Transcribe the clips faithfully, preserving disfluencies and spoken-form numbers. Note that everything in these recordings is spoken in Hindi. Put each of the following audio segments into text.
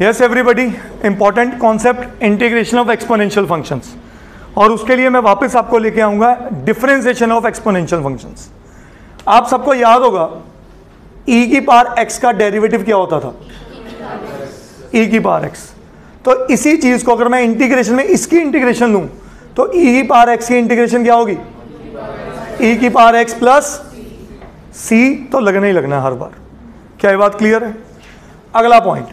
Yes everybody, important concept integration of exponential functions, और उसके लिए मैं वापस आपको लेके आऊँगा डिफरेंशिएशन ऑफ एक्सपोनेंशियल फंक्शंस। आप सबको याद होगा e की पावर x का डेरिवेटिव क्या होता था, e की पावर x। तो इसी चीज़ को अगर मैं इंटीग्रेशन में इसकी इंटीग्रेशन लूँ तो e की पावर x की इंटीग्रेशन क्या होगी, e की पावर x प्लस c, तो लगना ही लगना हर बार। क्या ये बात क्लियर है? अगला पॉइंट,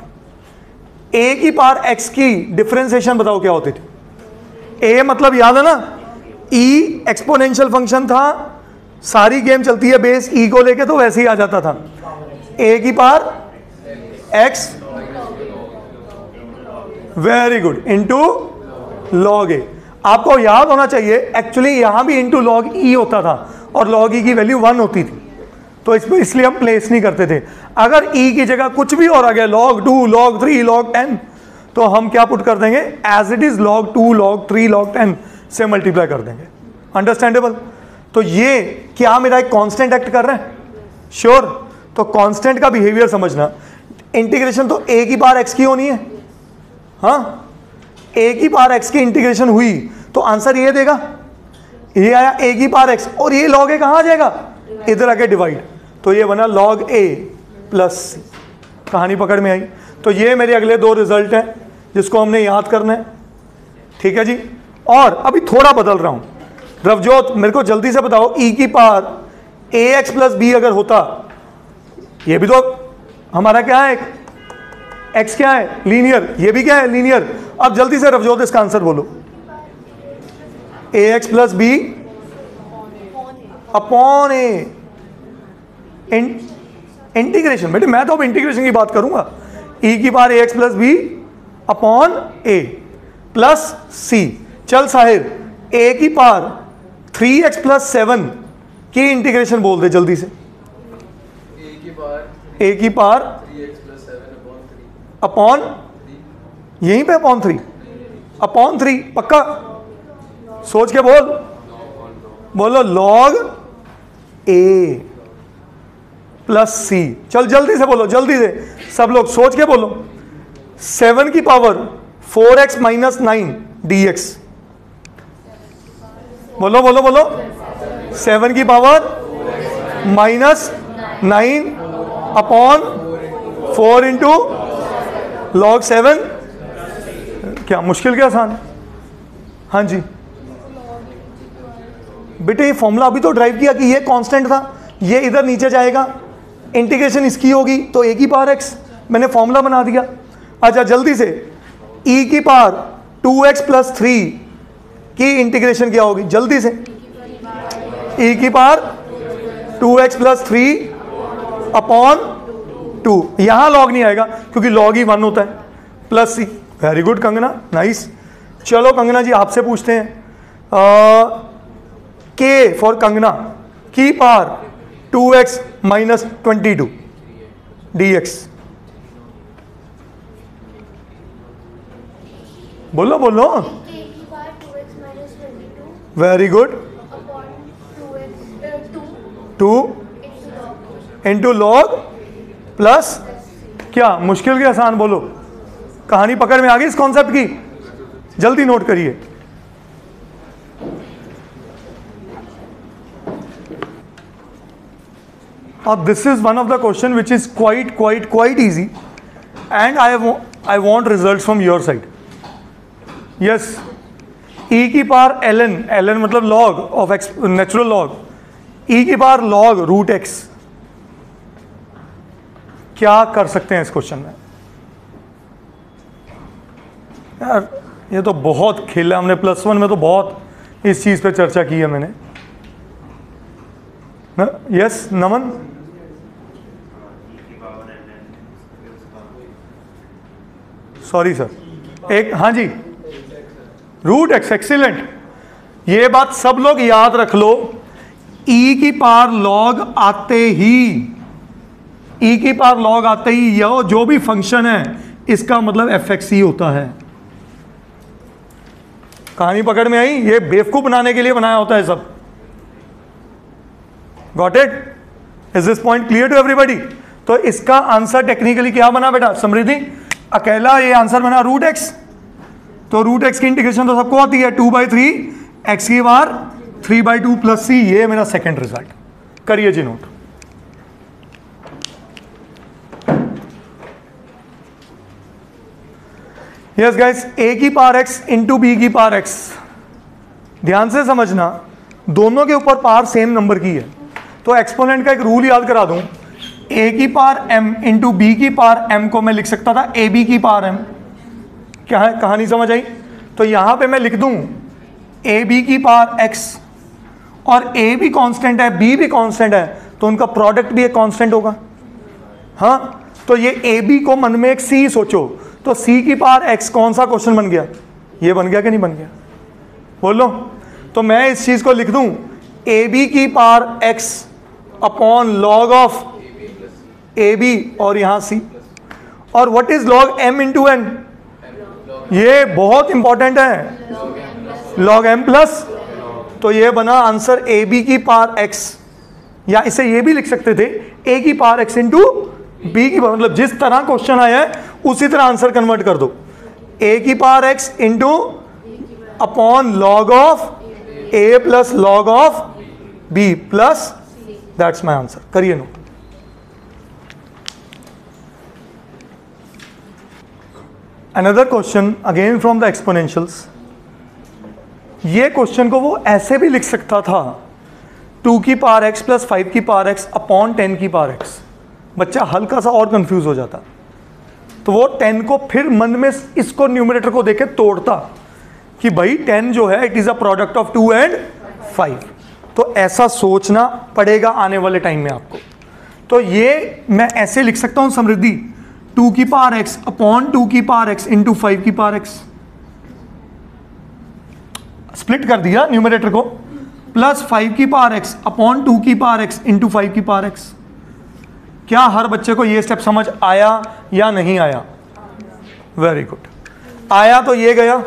a की पावर x की डिफरेंशिएशन बताओ क्या होती थी। a मतलब याद है ना, e एक्सपोनेंशियल फंक्शन था, सारी गेम चलती है बेस e को लेके, तो वैसे ही आ जाता था a की power x, very good, into log a. आपको याद होना चाहिए एक्चुअली यहाँ भी इंटू लॉग ई होता था और लॉग ई की वैल्यू वन होती थी, तो इसमें इसलिए हम प्लेस नहीं करते थे। अगर ई की जगह कुछ भी और आ गया, log two, log three, log ten, तो हम क्या पुट कर देंगे, as it is log two, log three, log ten से मल्टीप्लाई कर देंगे। अंडरस्टैंडेबल? तो ये क्या मेरा एक कॉन्स्टेंट एक्ट कर रहा है, श्योर sure. तो कॉन्स्टेंट का बिहेवियर समझना। इंटीग्रेशन तो ए की पावर एक्स की होनी है, हाँ, a की पावर x की इंटीग्रेशन हुई तो आंसर ये देगा, ये आया a की पावर x, और ये log a कहाँ आ जाएगा, इधर आके डिवाइड, तो ये बना log a प्लस c। कहानी पकड़ में आई? तो ये मेरे अगले दो रिजल्ट हैं जिसको हमने याद करना है, ठीक है जी। और अभी थोड़ा बदल रहा हूँ, रवजोत मेरे को जल्दी से बताओ, e की power a x plus b अगर होता, ये भी तो हमारा क्या है, x क्या है, लीनियर, ये भी क्या है, लीनियर। अब जल्दी से रवजोत इसका आंसर बोलो, a x plus b upon a, integration. बेटे मैं तो अब इंटीग्रेशन की बात करूंगा, e की power a x plus b upon a plus c. चल साहिर, a की power three x plus seven की इंटीग्रेशन बोल दे जल्दी से, a की पावर अपॉन, यहीं पे अपॉन थ्री, अपॉन थ्री पक्का, सोच के बोल, बोलो लॉग ए प्लस सी। चल जल्दी से बोलो, जल्दी से सब लोग सोच के बोलो, सेवन की power four x minus nine d x, बोलो बोलो बोलो, सेवन की power minus nine upon four into log seven. क्या मुश्किल, क्या आसान है? हाँ जी बेटे, ये फॉर्मूला अभी तो ड्राइव किया कि ये कांस्टेंट था, ये इधर नीचे जाएगा, इंटीग्रेशन इसकी होगी तो ए की पावर एक्स, मैंने फॉर्मूला बना दिया। अच्छा जल्दी से, ई की power two x plus three की इंटीग्रेशन क्या होगी, जल्दी से, ई की power two x plus three upon two, यहां लॉग नहीं आएगा क्योंकि लॉग ही वन होता है, प्लस सी। Very good Kangana, nice. चलो कंगना जी आपसे पूछते हैं, के फॉर कंगना की power two x minus twenty two d x, बोलो बोलो, very good, two into log plus, क्या मुश्किल के आसान बोलो, कहानी पकड़ में आ गई इस कॉन्सेप्ट की, जल्दी नोट करिए। अब this is one of the question which is quite quite quite easy and I I want result from your side. Yes, e की power l n, l n मतलब log of x, natural log, e की पावर लॉग रूट एक्स, क्या कर सकते हैं इस क्वेश्चन में? यार ये तो बहुत खेला हमने, प्लस वन में तो बहुत इस चीज़ पे चर्चा की है मैंने ना। यस नमन, सॉरी सर, एक हाँ जी, रूट एक्स, एक्सीलेंट, ये बात सब लोग याद रख लो, ई की पावर लॉग आते ही, ई की पावर लॉग आते ही यह जो भी फंक्शन है इसका मतलब एफ एक्स ही होता है। कहानी पकड़ में आई? ये बेवकूफ बनाने के लिए बनाया होता है सब। Got it? Is this point clear to everybody? तो इसका आंसर टेक्निकली क्या बना बेटा समृद्धि, अकेला ये आंसर बना रूट एक्स, तो रूट एक्स की इंटीग्रेशन तो सबको आती है, टू बाई थ्री एक्स की बार three by two plus c, ये मेरा सेकेंड रिजल्ट। करिए जी नोट। यस गाइस, ए की पावर एक्स इंटू बी की पावर एक्स, ध्यान से समझना, दोनों के ऊपर पावर सेम नंबर की है, तो एक्सपोनेंट का एक रूल याद करा दूं, ए की पावर एम इंटू बी की पावर एम को मैं लिख सकता था ए बी की पावर एम। क्या है, कहानी समझ आई? तो यहाँ पे मैं लिख दूं ए बी की पावर एक्स, और ए भी कांस्टेंट है बी भी कांस्टेंट है, तो उनका प्रोडक्ट भी एक कांस्टेंट होगा। हाँ, तो ये ए बी को मन में एक सी सोचो, तो सी की पावर एक्स कौन सा क्वेश्चन बन गया? ये बन गया कि नहीं बन गया, बोल लो। तो मैं इस चीज़ को लिख दूं ए बी की power x upon log of a b और यहाँ सी, और what is log m into n, ये बहुत इंपॉर्टेंट है, लॉग एम प्लस, तो ये बना आंसर ए बी की पावर एक्स, या इसे ये भी लिख सकते थे ए की पावर एक्स इंटू बी की, मतलब जिस तरह क्वेश्चन आया है उसी तरह आंसर कन्वर्ट कर दो, ए की power x into upon log of a plus log of b plus, that's my answer. करिए note. Another question again from the exponentials. ये क्वेश्चन को वो ऐसे भी लिख सकता था, टू की पावर एक्स प्लस फाइव की पावर एक्स अपॉन टेन की पावर एक्स, बच्चा हल्का सा और कंफ्यूज हो जाता, तो वो टेन को फिर मन में इसको न्यूमरेटर को देके तोड़ता कि भाई टेन जो है it is a product of two and five, तो ऐसा सोचना पड़ेगा आने वाले टाइम में आपको। तो ये मैं ऐसे लिख सकता हूँ समृद्धि, टू की पावर एक्स अपॉन टू की पावर एक्स इंटू फाइव की पावर एक्स, स्प्लिट कर दिया न्यूमरेटर को, प्लस फाइव की पावर एक्स अपॉन टू की पावर एक्स इंटू फाइव की पावर एक्स। क्या हर बच्चे को ये स्टेप समझ आया या नहीं आया? Very good. आया तो ये गया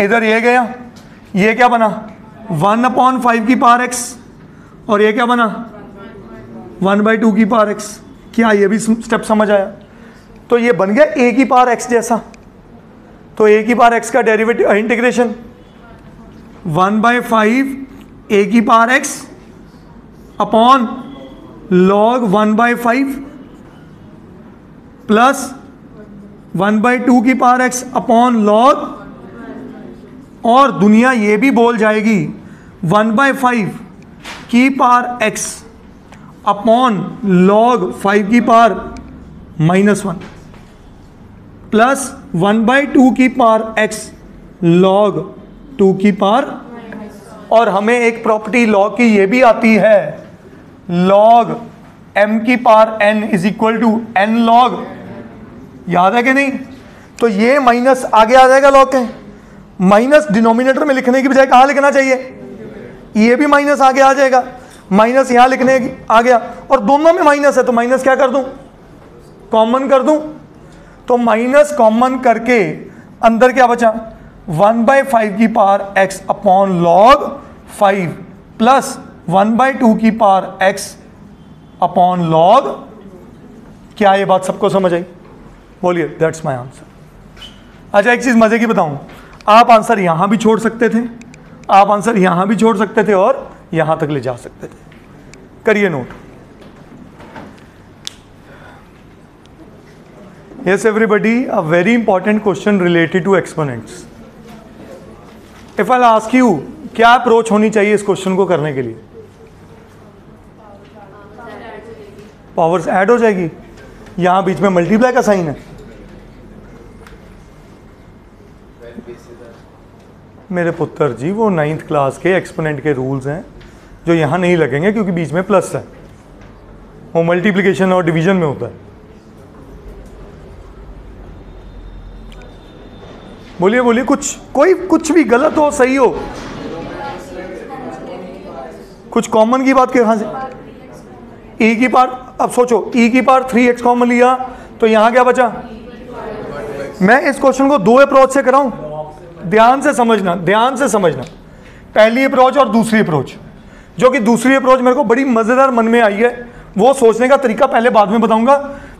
इधर, ये गया, ये क्या बना वन अपॉन फाइव की पावर एक्स, और ये क्या बना वन बाई टू की पावर एक्स। क्या ये भी स्टेप समझ आया? तो ये बन गया ए की पावर एक्स जैसा, तो ए की पावर एक्स का derivative integration one by five a की power x upon log one by five plus one by two की पावर एक्स अपॉन लॉग, और दुनिया ये भी बोल जाएगी वन बाई फाइव की power x upon log five की power minus one plus one by two की पावर एक्स लॉग टू की पावर, और हमें एक प्रॉपर्टी लॉग की ये भी आती है, लॉग एम की power n is equal to n log, याद है कि नहीं? तो ये माइनस आगे आ जाएगा लॉग के, माइनस डिनोमिनेटर में लिखने की बजाय कहाँ लिखना चाहिए? ये भी माइनस आगे आ जाएगा, माइनस यहाँ लिखने आ गया, और दोनों में माइनस है तो माइनस क्या कर दूं? कॉमन कर दूं, तो माइनस कॉमन करके अंदर क्या बचा वन बाई फाइव की power x upon log five plus one by two की पावर एक्स अपॉन लॉग। क्या ये बात सबको समझ आई? बोलिए, दैट्स माय आंसर। अच्छा, एक चीज़ मज़े की बताऊं, आप आंसर यहाँ भी छोड़ सकते थे, आप आंसर यहाँ भी छोड़ सकते थे, और यहाँ तक ले जा सकते थे। करिए नोट। Yes everybody, a very important question related to exponents. If I ask you क्या अप्रोच होनी चाहिए इस क्वेश्चन को करने के लिए? पावर्स ऐड हो जाएगी, यहां बीच में मल्टीप्लाई का साइन है। मेरे पुत्र जी, वो नाइन्थ क्लास के एक्सपोनेंट के रूल्स हैं जो यहां नहीं लगेंगे क्योंकि बीच में प्लस है, वो मल्टीप्लिकेशन और डिवीजन में होता है। बोलिए बोलिए, कुछ कोई कुछ भी गलत हो सही हो, कुछ कॉमन की बात कहाँ से? ई की पार, अब सोचो ई की पार थ्री एक्स कॉमन लिया तो यहाँ क्या बचा? मैं इस क्वेश्चन को दो अप्रोच से कराऊं, ध्यान से समझना, ध्यान से समझना, पहली अप्रोच और दूसरी अप्रोच, जो कि दूसरी अप्रोच मेरे को बड़ी मज़ेदार मन में आई है, वो सोचने का तरीका पहले बाद में बताऊंगा,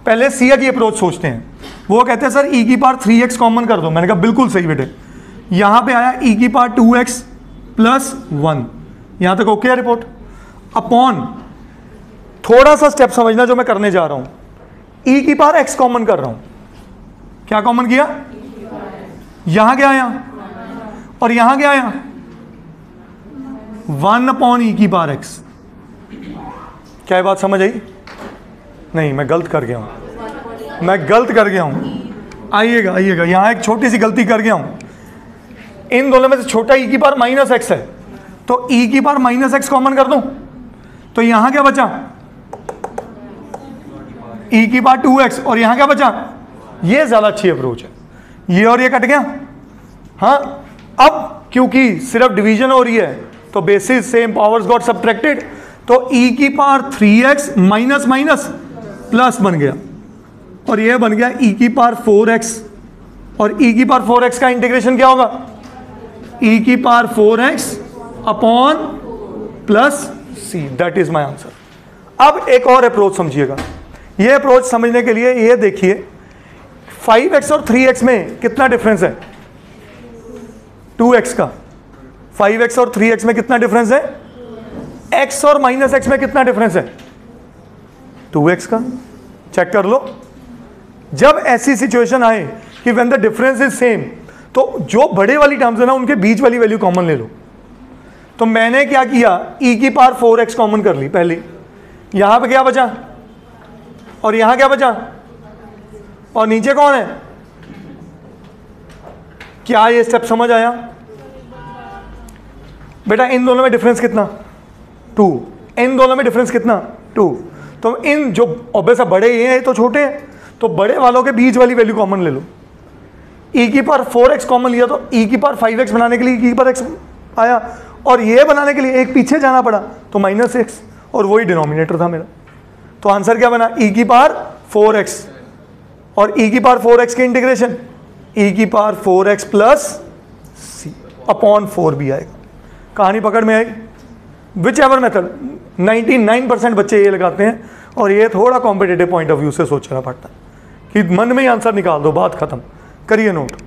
पहले सिया की अप्रोच सोचते हैं। वो कहते हैं सर e की पावर थ्री एक्स कॉमन कर दो। मैंने कहा बिल्कुल सही बेटे, यहाँ पे आया e की power two x plus one, यहाँ तक ओके है रिपोर्ट। अपॉन थोड़ा सा स्टेप समझना जो मैं करने जा रहा हूँ, e की पावर x कॉमन कर रहा हूँ। क्या कॉमन किया? यहाँ क्या आया और यहाँ क्या आया? वन अपॉन ई की पावर एक्स। क्या ये बात समझ आई? नहीं, मैं गलत कर गया हूँ, मैं गलत कर गया हूँ। आइएगा आइएगा, यहाँ एक छोटी सी गलती कर गया हूँ। इन दोनों में से छोटा e की पावर माइनस एक्स है, तो e की पावर माइनस एक्स कॉमन कर दूँ तो यहाँ क्या बचा? e की पावर टू एक्स, और यहाँ क्या बचा? ये ज़्यादा अच्छी अप्रोच है। ये और ये कट गया। हाँ, अब क्योंकि सिर्फ डिवीजन हो रही है तो basis same powers got subtracted, तो e की power three x minus minus plus बन गया, और ये बन गया e की पावर फोर एक्स। और e की पावर फोर एक्स का इंटीग्रेशन क्या होगा? e की power four x upon plus c, that is my answer. अब एक और अप्रोच समझिएगा। ये अप्रोच समझने के लिए ये देखिए, फाइव एक्स और थ्री एक्स में कितना डिफरेंस है? टू एक्स का। फाइव एक्स और थ्री एक्स में कितना डिफरेंस है? एक्स और माइनस एक्स में कितना डिफरेंस है? टू एक्स का। चेक कर लो, जब ऐसी सिचुएशन आए कि when the difference is same, तो जो बड़े वाली टर्म्स है ना उनके बीच वाली वैल्यू कॉमन ले लो। तो मैंने क्या किया, e की पावर फोर एक्स कॉमन कर ली पहले, यहाँ पे क्या बचा और यहाँ क्या बचा, और नीचे कौन है? क्या ये स्टेप समझ आया बेटा? इन दोनों में डिफरेंस कितना? टू। इन दोनों में डिफरेंस कितना? टू। तो इन जो ऑब्वियस बड़े ये हैं तो छोटे हैं, तो बड़े वालों के बीच वाली वैल्यू कॉमन ले लो। e की पावर फोर एक्स कॉमन लिया तो e की पावर फाइव एक्स बनाने के लिए e की पावर x आया, और ये बनाने के लिए एक पीछे जाना पड़ा तो माइनस एक्स, और वही डिनोमिनेटर था मेरा। तो आंसर क्या बना? e की पावर फोर एक्स, और e की पावर फोर एक्स के इंटीग्रेशन e की power four x plus c upon four भी आएगा। कहानी पकड़ में आई? Whichever method, ninety nine percent बच्चे ये लगाते हैं, और ये थोड़ा कॉम्पिटेटिव पॉइंट ऑफ व्यू से सोचना पड़ता है कि मन में ही आंसर निकाल दो, बात खत्म। करिए नोट।